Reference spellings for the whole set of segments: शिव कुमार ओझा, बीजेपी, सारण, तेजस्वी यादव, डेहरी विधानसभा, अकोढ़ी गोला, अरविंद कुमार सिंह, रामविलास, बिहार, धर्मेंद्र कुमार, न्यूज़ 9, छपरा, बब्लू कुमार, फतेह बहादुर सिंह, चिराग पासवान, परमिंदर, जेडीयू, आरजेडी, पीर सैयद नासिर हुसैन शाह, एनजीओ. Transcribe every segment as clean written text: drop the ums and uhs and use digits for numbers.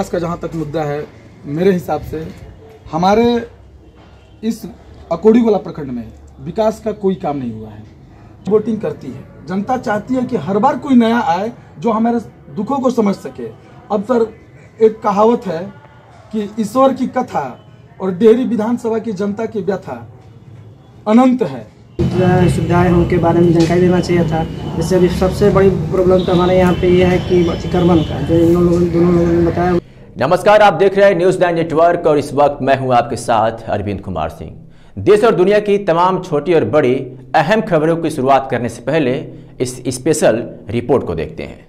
विकास का जहाँ तक मुद्दा है, मेरे हिसाब से हमारे इस अकोढ़ी गोला प्रखंड में विकास का कोई काम नहीं हुआ है। वोटिंग करती है जनता, चाहती है कि हर बार कोई नया आए जो हमारे दुखों को समझ सके। अब सर, एक कहावत है कि ईश्वर की कथा और डेहरी विधानसभा की जनता की व्यथा अनंत है। सुविधाएं उनके बारे में जानकारी देना चाहिए था। जैसे अभी सबसे बड़ी प्रॉब्लम तो हमारे यहाँ पे ये है कि अतिक्रमण का, जो इन लोगों दोनों लोगों ने बताया। नमस्कार, आप देख रहे हैं न्यूज़ 9 नेटवर्क और इस वक्त मैं हूँ आपके साथ अरविंद कुमार सिंह। देश और दुनिया की तमाम छोटी और बड़ी अहम खबरों की शुरुआत करने से पहले इस स्पेशल रिपोर्ट को देखते हैं।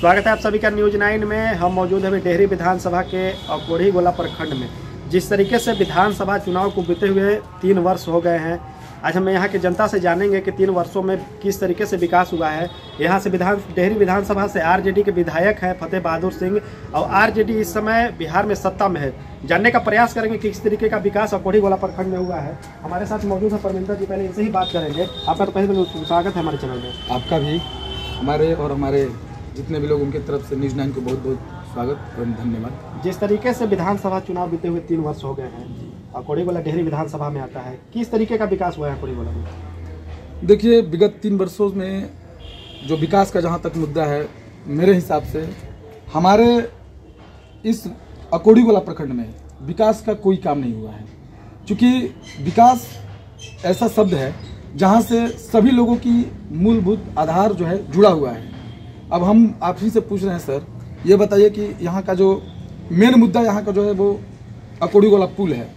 स्वागत है आप सभी का न्यूज़ 9 में। हम मौजूद हैं डेहरी विधानसभा के अकोढ़ी गोला प्रखंड में। जिस तरीके से विधानसभा चुनाव को बीते हुए 3 वर्ष हो गए हैं, आज हम यहाँ के जनता से जानेंगे कि 3 वर्षों में किस तरीके से विकास हुआ है। यहाँ से डेहरी विधानसभा से आरजेडी के विधायक हैं फतेह बहादुर सिंह, और आरजेडी इस समय बिहार में सत्ता में है। जानने का प्रयास करेंगे किस तरीके का विकास अकोढ़ी गोला प्रखंड में हुआ है। हमारे साथ मौजूद है परमिंदर जी, पहले इनसे ही बात करेंगे। आपका तो पहले स्वागत है हमारे चैनल में। आपका भी हमारे और हमारे जितने भी लोग उनकी तरफ से न्यूज़ 9 को बहुत बहुत स्वागत और धन्यवाद। जिस तरीके से विधानसभा चुनाव बीते हुए 3 वर्ष हो गए हैं, अकोढ़ी गोला डेहरी विधानसभा में आता है, किस तरीके का विकास हुआ है अकोढ़ी गोला में? देखिए, विगत 3 वर्षों में जो विकास का जहाँ तक मुद्दा है, मेरे हिसाब से हमारे इस अकोढ़ी गोला प्रखंड में विकास का कोई काम नहीं हुआ है। क्योंकि विकास ऐसा शब्द है जहाँ से सभी लोगों की मूलभूत आधार जो है जुड़ा हुआ है। अब हम आप ही से पूछ रहे हैं, सर ये बताइए कि यहाँ का जो मेन मुद्दा यहाँ का जो है वो अकोढ़ी गोला पुल है,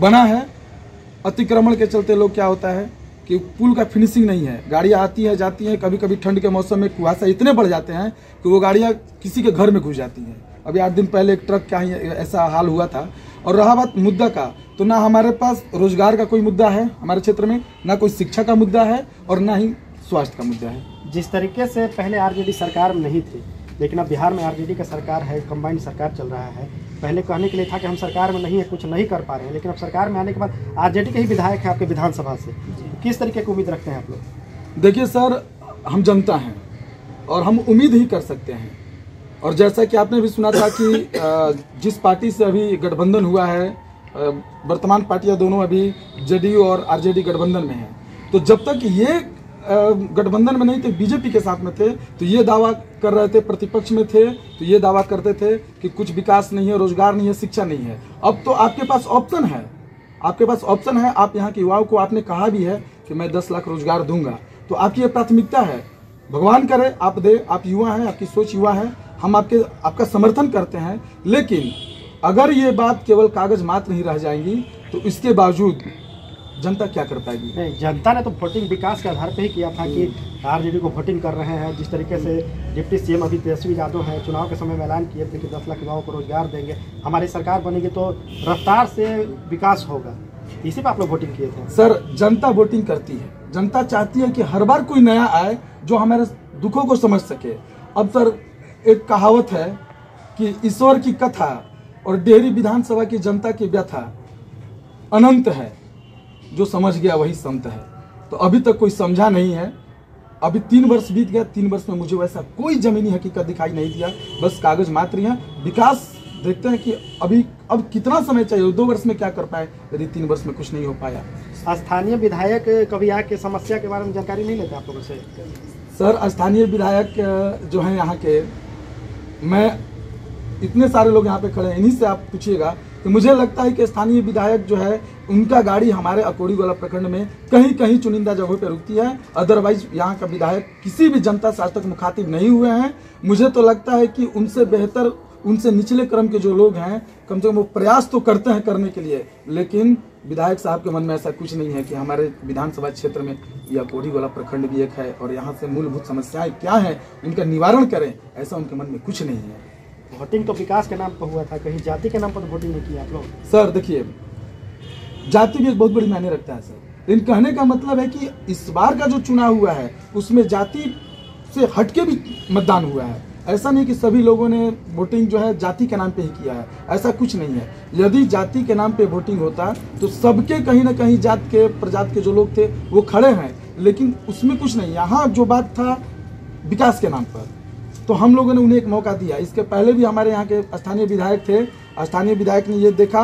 बना है। अतिक्रमण के चलते लोग, क्या होता है कि पुल का फिनिशिंग नहीं है, गाड़ियाँ आती हैं जाती हैं। कभी कभी ठंड के मौसम में कुहासा इतने बढ़ जाते हैं कि वो गाड़ियाँ किसी के घर में घुस जाती हैं। अभी 8 दिन पहले एक ट्रक का ही ऐसा हाल हुआ था। और रहा बात मुद्दा का, तो ना हमारे पास रोजगार का कोई मुद्दा है हमारे क्षेत्र में, ना कोई शिक्षा का मुद्दा है और ना ही स्वास्थ्य का मुद्दा है। जिस तरीके से पहले आरजेडी सरकार नहीं थी, लेकिन अब बिहार में आरजेडी का सरकार है, कंबाइंड सरकार चल रहा है। पहले कहने के लिए था कि हम सरकार में नहीं है, कुछ नहीं कर पा रहे हैं, लेकिन अब सरकार में आने के बाद आरजेडी के ही विधायक हैं आपके विधानसभा से, किस तरीके की उम्मीद रखते हैं आप लोग? देखिए सर, हम जनता हैं और हम उम्मीद ही कर सकते हैं। और जैसा कि आपने भी सुना था कि जिस पार्टी से अभी गठबंधन हुआ है, वर्तमान पार्टियाँ दोनों अभी जेडीयू और आरजेडी गठबंधन में हैं, तो जब तक ये गठबंधन में नहीं थे, बीजेपी के साथ में थे, तो ये दावा कर रहे थे, प्रतिपक्ष में थे तो ये दावा करते थे कि कुछ विकास नहीं है, रोजगार नहीं है, शिक्षा नहीं है। अब तो आपके पास ऑप्शन है, आपके पास ऑप्शन है। आप यहाँ के युवाओं को आपने कहा भी है कि मैं 10 लाख रोजगार दूंगा, तो आपकी ये प्राथमिकता है। भगवान करे आप दे, आप युवा हैं, आपकी सोच युवा है, हम आपका समर्थन करते हैं। लेकिन अगर ये बात केवल कागज मात्र नहीं रह जाएंगी तो इसके बावजूद जनता क्या कर पाएगी? नहीं, जनता ने तो वोटिंग विकास के आधार पे ही किया था कि आरजेडी को वोटिंग कर रहे हैं। जिस तरीके से डिप्टी सीएम अभी तेजस्वी यादव हैं, चुनाव के समय में ऐलान किए थे कि 10 लाख युवाओं को रोजगार देंगे, हमारी सरकार बनेगी तो रफ्तार से विकास होगा, इसी पे आप लोग वोटिंग किए थे। सर, जनता वोटिंग करती है, जनता चाहती है कि हर बार कोई नया आए जो हमारे दुखों को समझ सके। अब सर, एक कहावत है कि ईश्वर की कथा और डेहरी विधानसभा की जनता की व्यथा अनंत है, जो समझ गया वही संत है। तो अभी तक कोई समझा नहीं है, अभी 3 वर्ष बीत गया, 3 वर्ष में मुझे वैसा कोई जमीनी हकीकत दिखाई नहीं दिया, बस कागज मात्र है। विकास देखते हैं कि अभी अब कितना समय चाहिए, 2 वर्ष में क्या कर पाए, यदि 3 वर्ष में कुछ नहीं हो पाया। स्थानीय विधायक कभी आके समस्या के बारे में जानकारी नहीं लेते आप लोगों से? सर, स्थानीय विधायक जो हैं यहाँ के, मैं इतने सारे लोग यहाँ पे खड़े हैं, इन्हीं से आप पूछिएगा। तो मुझे लगता है कि स्थानीय विधायक जो है उनका गाड़ी हमारे अकोढ़ी गोला प्रखंड में कहीं कहीं चुनिंदा जगहों पर रुकती है, अदरवाइज यहाँ का विधायक किसी भी जनता से आज तक मुखातिब नहीं हुए हैं। मुझे तो लगता है कि उनसे बेहतर, उनसे निचले क्रम के जो लोग हैं, कम से कम वो प्रयास तो करते हैं करने के लिए, लेकिन विधायक साहब के मन में ऐसा कुछ नहीं है कि हमारे विधानसभा क्षेत्र में या अकोढ़ी गोला प्रखंड भी एक है और यहाँ से मूलभूत समस्याएँ क्या हैं उनका निवारण करें, ऐसा उनके मन में कुछ नहीं है। वोटिंग तो विकास के नाम पर हुआ था, कहीं जाति के नाम पर वोटिंग नहीं किया आप लोग? सर देखिए, जाति भी एक बहुत बड़ी मायने रखता है सर, लेकिन कहने का मतलब है कि इस बार का जो चुनाव हुआ है उसमें जाति से हटके भी मतदान हुआ है। ऐसा नहीं कि सभी लोगों ने वोटिंग जो है जाति के नाम पे ही किया है, ऐसा कुछ नहीं है। यदि जाति के नाम पे वोटिंग होता तो सबके कहीं ना कहीं जात के प्रजात के जो लोग थे वो खड़े हैं, लेकिन उसमें कुछ नहीं। यहाँ जो बात था विकास के नाम पर, तो हम लोगों ने उन्हें एक मौका दिया। इसके पहले भी हमारे यहाँ के स्थानीय विधायक थे, स्थानीय विधायक ने ये देखा,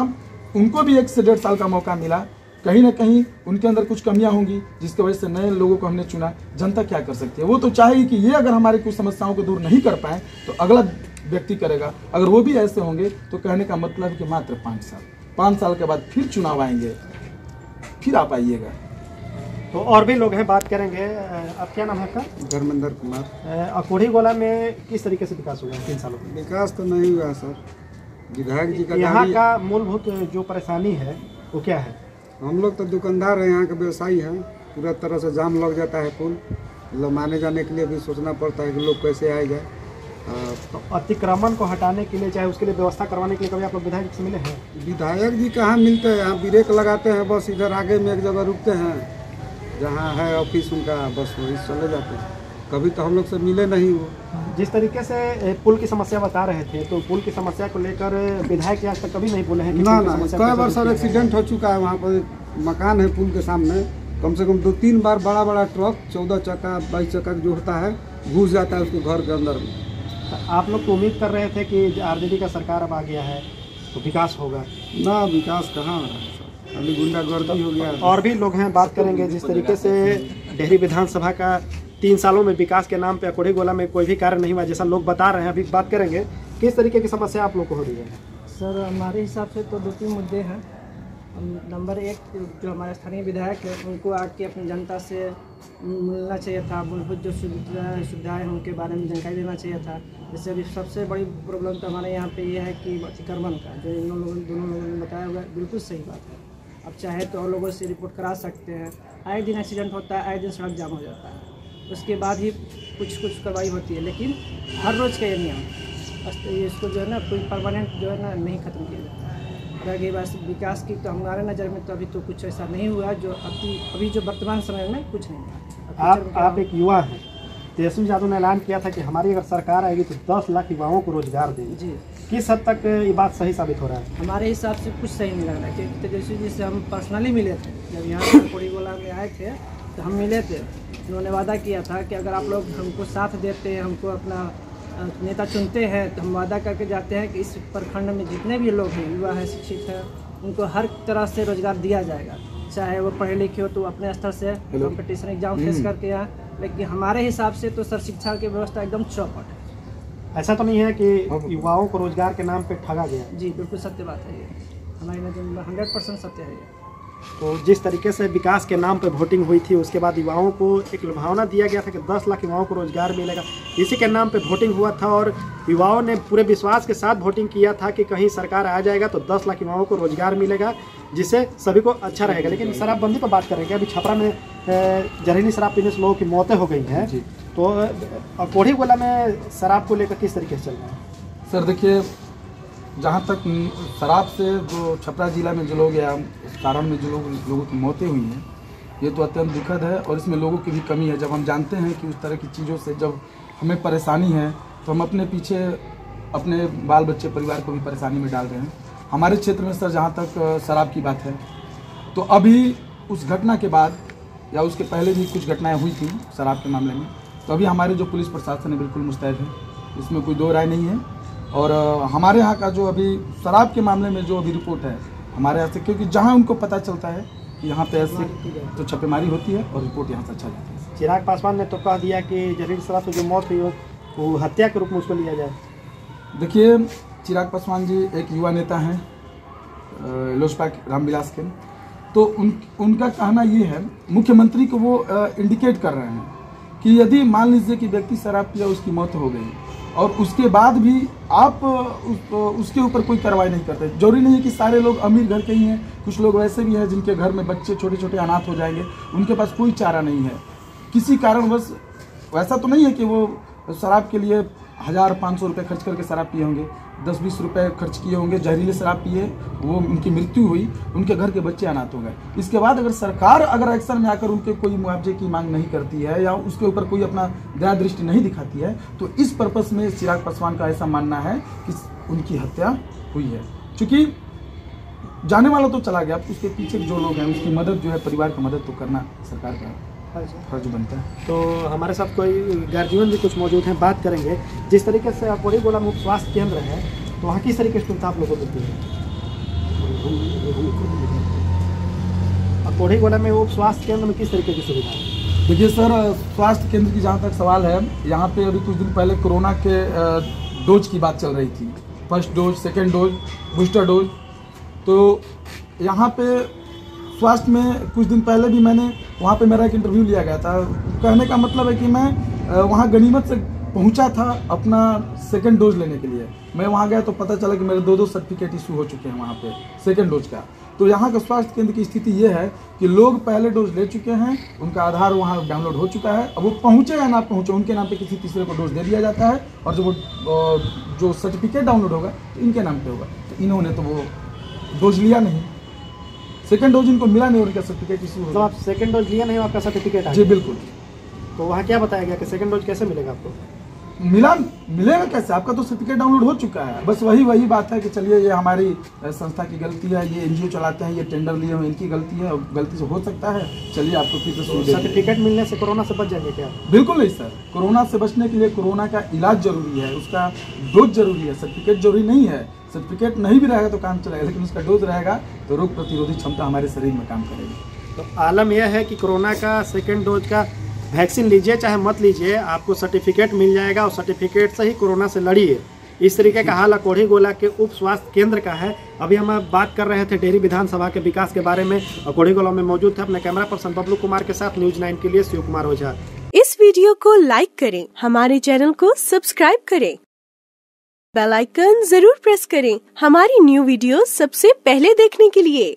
उनको भी 1 से 1.5 साल का मौका मिला। कहीं ना कहीं उनके अंदर कुछ कमियां होंगी जिसकी वजह से नए लोगों को हमने चुना। जनता क्या कर सकती है, वो तो चाहेगी कि ये अगर हमारी कुछ समस्याओं को दूर नहीं कर पाए तो अगला व्यक्ति करेगा। अगर वो भी ऐसे होंगे तो कहने का मतलब कि मात्र 5 साल के बाद फिर चुनाव आएंगे, फिर आप आइएगा। तो और भी लोग हैं, बात करेंगे। अब क्या नाम है आपका? धर्मेंद्र कुमार। अकोढ़ी गोला में किस तरीके से विकास हुआ है 3 सालों में? विकास तो नहीं हुआ सर, विधायक जी का यहाँ का मूलभूत जो परेशानी है वो क्या है? हम लोग तो दुकानदार हैं, यहाँ के व्यवसायी हैं, पूरा तरह से जाम लग जाता है। पुल लोग आने जाने के लिए भी सोचना पड़ता है कि लोग कैसे आए जाए। तो अतिक्रमण को हटाने के लिए, चाहे उसके लिए व्यवस्था करवाने के लिए कभी आप लोग विधायक से मिले हैं? विधायक जी कहाँ मिलते हैं, यहाँ ब्रेक लगाते हैं बस, इधर आगे में एक जगह रुकते हैं जहाँ है ऑफिस उनका, बस वही चले जाते हैं। कभी तो हम लोग से मिले नहीं वो। जिस तरीके से पुल की समस्या बता रहे थे, तो पुल की समस्या को लेकर विधायक आज तक कभी नहीं बोले हैं? ना ना, कई बार सर एक्सीडेंट हो चुका है, वहाँ पर मकान है पुल के सामने, कम से कम 2-3 बार बड़ा बड़ा ट्रक 14 चक्का 22 चक्का जो होता है घुस जाता है उसके घर के अंदर में। आप लोग तो उम्मीद कर रहे थे कि आरजेडी का सरकार अब आ गया है तो विकास होगा ना, विकास कहाँ हो रहा है, अभी गुंडागर्दी हो गया। और भी लोग हैं, बात करेंगे। जिस तरीके से डेहरी विधानसभा का 3 सालों में विकास के नाम पे अकोढ़ी गोला में कोई भी कार्य नहीं हुआ जैसा लोग बता रहे हैं, अभी बात करेंगे। किस तरीके की समस्या आप लोग को हो रही है? सर हमारे हिसाब से तो 2-3 मुद्दे हैं। नंबर 1, जो हमारे स्थानीय विधायक हैं उनको आके अपनी जनता से मिलना चाहिए था, मूलभूत जो सुविधाएँ हैं उनके बारे में जानकारी देना चाहिए था। जैसे अभी सबसे बड़ी प्रॉब्लम तो हमारे यहाँ पर यह है कि अतिक्रमण का, जो इन दोनों लोगों ने बताया हुआ है बिल्कुल सही बात है। अब चाहे तो और लोगों से रिपोर्ट करा सकते हैं, आए दिन एक्सीडेंट होता है, आए दिन सड़क जाम हो जाता है, उसके बाद ही कुछ कार्रवाई होती है, लेकिन हर रोज़ का ये नियम, इसको जो है ना कोई परमानेंट जो है ना नहीं ख़त्म किया जाता। रही बात विकास की, तो हमारे नज़र में तो अभी तो कुछ ऐसा नहीं हुआ जो अभी जो वर्तमान समय में कुछ नहीं हुआ। आप एक युवा हैं, तेजस्वी यादव ने ऐलान किया था कि हमारी अगर सरकार आएगी तो 10 लाख युवाओं को रोजगार देंगे। जी, किस हद तक ये बात सही साबित हो रहा है? हमारे हिसाब से कुछ सही नहीं लग रहा है, क्योंकि तेजस्वी जी से हम पर्सनली मिले थे जब यहाँ अकोढ़ी गोला में आए थे, तो हम मिले थे। उन्होंने वादा किया था कि अगर आप लोग हमको साथ देते हैं, हमको अपना नेता चुनते हैं, तो हम वादा करके जाते हैं कि इस प्रखंड में जितने भी लोग हैं, युवा हैं, शिक्षित हैं, उनको हर तरह से रोजगार दिया जाएगा। चाहे वो पढ़े लिखे हो तो अपने स्तर से कंपटीशन एग्जाम फेस करके आए, लेकिन हमारे हिसाब से तो सर शिक्षा की व्यवस्था एकदम चौपट है। ऐसा तो नहीं है कि युवाओं को रोजगार के नाम पर ठगा गया? जी बिल्कुल सत्य बात है, ये हमारी नजर में 100% सत्य है। तो जिस तरीके से विकास के नाम पर वोटिंग हुई थी, उसके बाद युवाओं को एक लुभावना दिया गया था कि 10 लाख युवाओं को रोजगार मिलेगा, इसी के नाम पे वोटिंग हुआ था और युवाओं ने पूरे विश्वास के साथ वोटिंग किया था कि कहीं सरकार आ जाएगा तो 10 लाख युवाओं को रोजगार मिलेगा जिससे सभी को अच्छा रहेगा। लेकिन शराबबंदी पर बात करेंगे। अभी छपरा में जहरीली शराब पीने से लोगों की मौतें हो गई हैं, तो अकोढ़ी गोला में शराब को लेकर किस तरीके से चल रहा है? सर देखिए, जहाँ तक शराब से जो छपरा जिला में जो लोग या सारण में जो लोगों की मौतें हुई हैं, ये तो अत्यंत दुखद है और इसमें लोगों की भी कमी है। जब हम जानते हैं कि उस तरह की चीज़ों से जब हमें परेशानी है तो हम अपने पीछे अपने बाल बच्चे परिवार को भी परेशानी में डाल रहे हैं। हमारे क्षेत्र में सर जहाँ तक शराब की बात है, तो अभी उस घटना के बाद या उसके पहले भी कुछ घटनाएँ हुई थी शराब के मामले में, तो अभी हमारे जो पुलिस प्रशासन है बिल्कुल मुस्तैद है, इसमें कोई दो राय नहीं है। और हमारे यहाँ का जो अभी शराब के मामले में जो अभी रिपोर्ट है हमारे यहाँ से, क्योंकि जहाँ उनको पता चलता है कि यहाँ पे ऐसे तो छापेमारी होती है और रिपोर्ट यहाँ से अच्छा जाती है। चिराग पासवान ने तो कह दिया कि जहरीली शराब से जो मौत हुई वो हत्या के रूप में उसको लिया जाए। देखिए, चिराग पासवान जी एक युवा नेता हैं लोजपा रामविलास के, तो उनका कहना ये है, मुख्यमंत्री को वो इंडिकेट कर रहे हैं कि यदि मान लीजिए कि व्यक्ति शराब पिया, उसकी मौत हो गई और उसके बाद भी आप उसके ऊपर कोई कार्रवाई नहीं करते। जरूरी नहीं है कि सारे लोग अमीर घर के ही हैं, कुछ लोग वैसे भी हैं जिनके घर में बच्चे छोटे छोटे अनाथ हो जाएंगे, उनके पास कोई चारा नहीं है किसी कारणवश। वैसा तो नहीं है कि वो शराब के लिए 1000-500 रुपये खर्च करके शराब पिए होंगे, 10-20 रुपये खर्च किए होंगे, जहरीले शराब पिए, वो उनकी मृत्यु हुई, उनके घर के बच्चे अनाथ हो गए। इसके बाद अगर सरकार अगर एक्शन में आकर उनके कोई मुआवजे की मांग नहीं करती है या उसके ऊपर कोई अपना दया दृष्टि नहीं दिखाती है, तो इस पर्पस में चिराग पासवान का ऐसा मानना है कि उनकी हत्या हुई है। चूँकि जाने वाला तो चला गया, उसके पीछे जो लोग हैं उसकी मदद जो है, परिवार की मदद तो करना सरकार का फर्ज बनता है। तो हमारे साथ कोई गार्जियन भी कुछ मौजूद हैं, बात करेंगे। जिस तरीके से अकोढ़ी गोला मुख्य स्वास्थ्य केंद्र है, तो वहाँ किस तरीके से सुविधा आप लोगों को मिलती है? अकोढ़ी गोला में वो स्वास्थ्य केंद्र में किस तरीके की सुविधा है? देखिए सर, स्वास्थ्य केंद्र की जहाँ तक सवाल है, यहाँ पे अभी कुछ दिन पहले कोरोना के डोज की बात चल रही थी, first dose, second dose, booster dose. तो यहाँ पे स्वास्थ्य में कुछ दिन पहले भी मैंने वहाँ पे मेरा एक इंटरव्यू लिया गया था। कहने का मतलब है कि मैं वहाँ गनीमत से पहुँचा था अपना सेकेंड डोज लेने के लिए। मैं वहाँ गया तो पता चला कि मेरे दो सर्टिफिकेट इशू हो चुके हैं वहाँ पे सेकेंड डोज का। तो यहाँ का स्वास्थ्य केंद्र की स्थिति ये है कि लोग पहले डोज ले चुके हैं, उनका आधार वहाँ डाउनलोड हो चुका है। अब वो पहुँचे या ना पहुँचे, उनके नाम पे किसी तीसरे को डोज दे दिया जाता है, और जब वो जो सर्टिफिकेट डाउनलोड होगा तो इनके नाम पे होगा। तो इन्होंने तो वो डोज लिया नहीं, सेकेंड डोज इनको मिला नहीं, उनका सर्टिफिकेट इशू हो। तो आप सेकेंड डोज लिया नहीं, आपका सर्टिफिकेट है? जी बिल्कुल। तो वहाँ क्या बताया गया कि सेकेंड डोज कैसे मिलेगा आपको? मिलेगा कैसे, आपका तो सर्टिफिकेट डाउनलोड हो चुका है। बस वही बात है कि चलिए ये हमारी संस्था की गलती है, ये एनजीओ चलाते हैं, ये टेंडर लिए हुए, इनकी गलती है, गलती से हो सकता है। चलिए आपको फिर से सर्टिफिकेट मिलने से कोरोना से बच जाएंगे क्या? बिल्कुल नहीं सर, कोरोना से बचने के लिए कोरोना का इलाज जरूरी है, उसका डोज जरूरी है, सर्टिफिकेट जरूरी नहीं है। सर्टिफिकेट नहीं भी रहेगा तो काम चलेगा, लेकिन उसका डोज रहेगा तो रोग प्रतिरोधी क्षमता हमारे शरीर में काम करेगी। तो आलम यह है कि कोरोना का सेकेंड डोज का वैक्सीन लीजिए चाहे मत लीजिए, आपको सर्टिफिकेट मिल जाएगा और सर्टिफिकेट से ही कोरोना से लड़िए। इस तरीके का हाल अकोढ़ी गोला के उप स्वास्थ्य केंद्र का है। अभी हम बात कर रहे थे डेहरी विधानसभा के विकास के बारे में। अकोढ़ी गोला में मौजूद थे अपने कैमरा पर्सन बब्लू कुमार के साथ न्यूज़ 9 के लिए शिव कुमार ओझा। इस वीडियो को लाइक करें, हमारे चैनल को सब्सक्राइब करें, बेल आइकन जरूर प्रेस करें हमारी न्यू वीडियो सबसे पहले देखने के लिए।